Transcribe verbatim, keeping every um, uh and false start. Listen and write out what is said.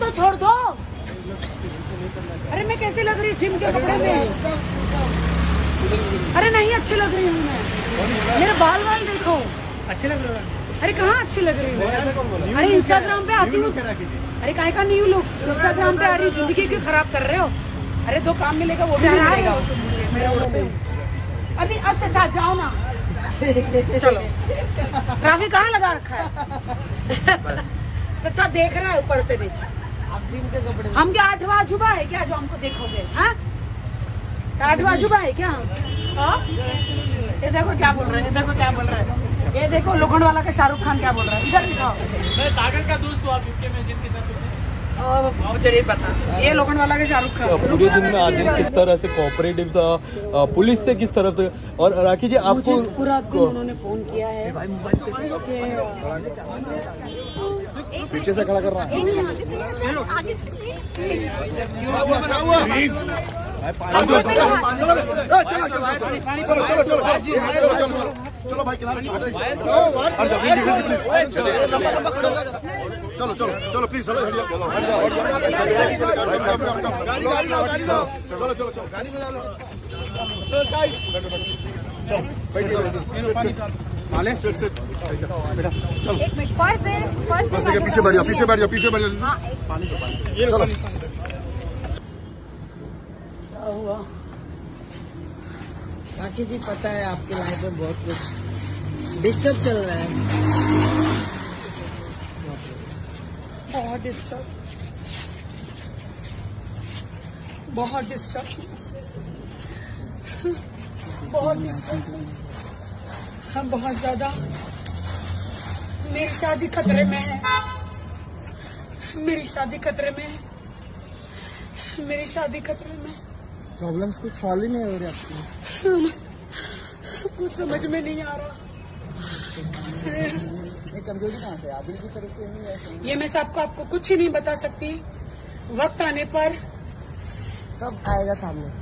तो छोड़ दो। अरे मैं कैसी लग रही जिम के कपड़े में? अरे नहीं अच्छी लग रही हूँ मैं। मेरे बाल बाल देखो। अच्छे लग रहे हो? अरे कहाँ अच्छी लग रही हूँ? अरे इंस्टाग्राम पे आती हूँ। अरे काहे का न्यू लुक इंस्टाग्राम पे आ रही, जिंदगी क्यों खराब कर रहे हो? अरे दो काम मिलेगा वो भी मिलेगा। अभी अब चाचा जाओ ना, चलो। राखी कहाँ लगा रखा है? चाचा देख रहा है ऊपर से नीचे। आप जिम के कपड़े, हम क्या आठवा अजूबा है क्या जो हमको देखोगे? हाँ आठवा अजूबा है क्या? ये देखो क्या बोल रहे हैं, देखो क्या बोल रहे हैं, ये देखो लोखंडवाला का शाहरुख खान क्या बोल रहा है। इधर दिखाओ, मैं सागर का दोस्त हूँ। आप यूके में जिनके साथ चलिए बता, ये लोखंडवाला का शाहरुख खान। पूरे दिन में आदमी किस तरह से कोऑपरेटिव था, पुलिस से किस तरफ से। और राखी जी आपको पूरा दिन उन्होंने फोन किया है, पीछे से खड़ा कर रहा है। चलो भाई चलो चलो चलो चलो प्लीज चलो चलो पीछे बैठ जाओ पीछे बैठ जाओ पीछे बैठ जाओ। क्या हुआ राखी जी? पता है आपकी लाइफ में बहुत कुछ डिस्टर्ब चल रहा है, बहुत डिस्टर्ब बहुत डिस्टर्ब बहुत डिस्टर्ब हम बहुत ज्यादा। मेरी शादी खतरे में है, मेरी शादी खतरे में है, मेरी शादी खतरे में है। प्रॉब्लम्स कुछ सॉल्व ही नहीं हो रही आपकी? कुछ समझ में नहीं आ रहा। ये कमजोरी कहाँ से? आदिल की तरफ से नहीं है? ये मैं सबको आपको कुछ ही नहीं बता सकती, वक्त आने पर सब आएगा सामने।